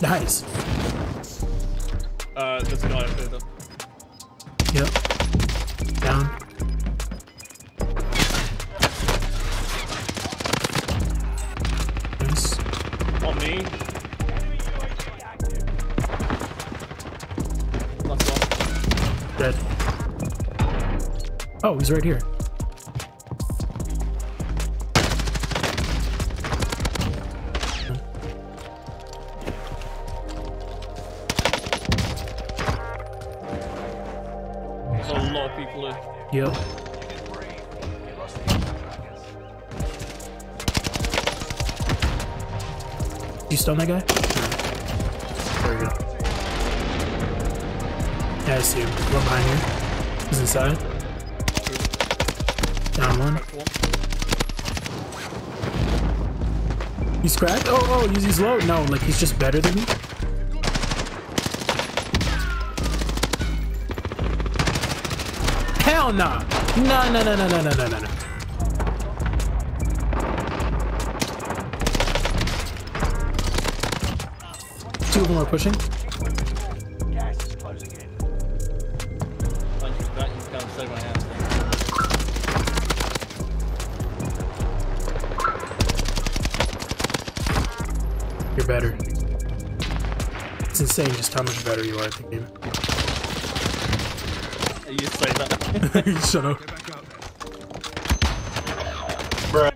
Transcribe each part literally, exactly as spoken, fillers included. Nice. Uh, there's a guy up there though. Yep. Down. Nice. On me. Dead. Oh, he's right here. Yep. You stun that guy? There we go. Yeah, I see him. One behind here. He's inside. Down one. He's cracked? Oh, oh, he's, he's low. No, like he's just better than me. Hell no! No, no, no, no, no, no, no, no, no. Two of them are pushing. Gas is closing in. You're better. It's insane just how much better you are at the game. You say that. Shut up. Bruh.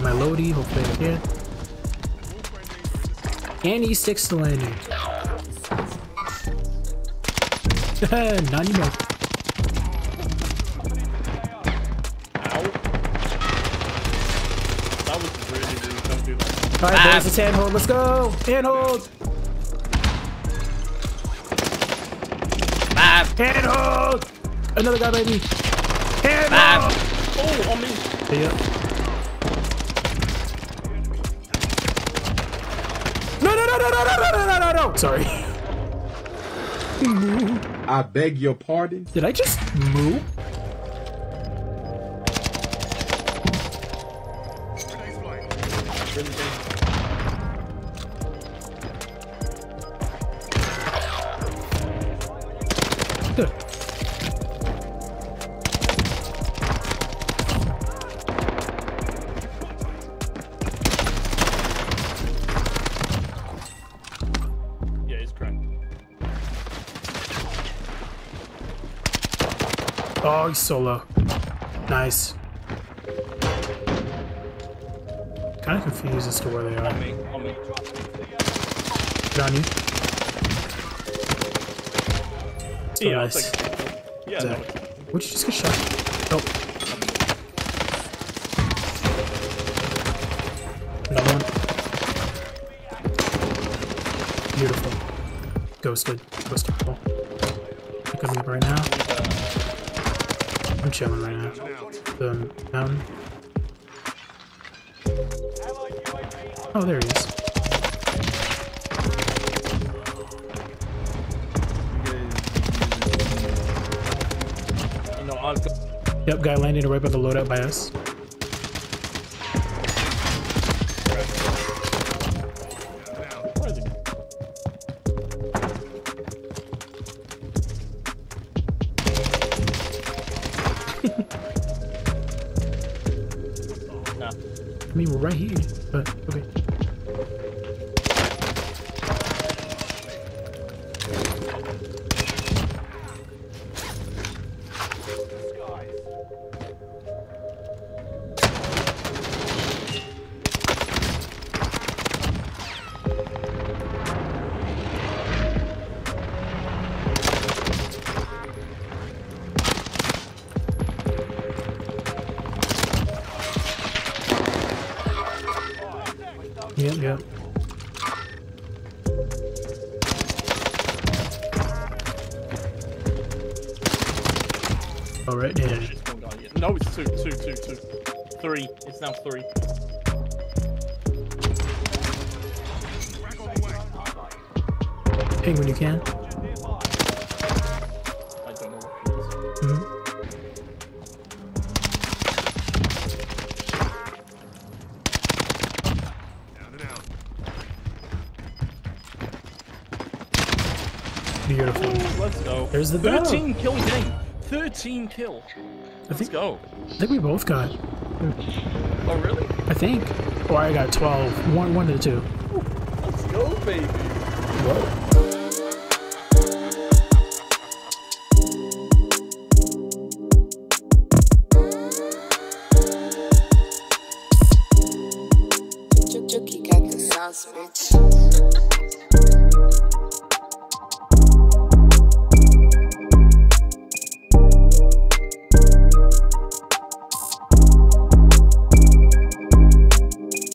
My loadie, hopefully I can. And E six to landing. Not anymore. Alright, ah. Boys, it's handhold. Let's go! Handhold! Ah. Handhold! Another guy, baby! Handhold! Ah. Oh, on me! Yeah. No, no, no, no, no, no, no, no, no, no! Sorry. I beg your pardon? Did I just move? Oh, he's so low. Nice. Kind of confused as to where they are. On me, on me. Got you. So yeah, nice. Like, yeah, no. Would you just get shot? Nope. Another one. Beautiful. Ghosted. Ghosted. Cool. Pick him up right now. I'm chilling right now. Um, down. Oh, there he is. Yep, guy landed right by the loadout by us. I mean, we're right here, but okay. Yep, yep. All right, yeah. No, it's two, two, two, two. Three. It's now three. Ping when you can. I don't know what it is. Mm-hmm. Beautiful. Ooh, let's go. There's the thirteen battle. Kills in. thirteen kill. Let's I think, go. I think we both got. Oh really? I think. Or oh, I got twelve. One, one to two. Ooh, let's go, baby. Whoa. Jookie got the sauce, bitch.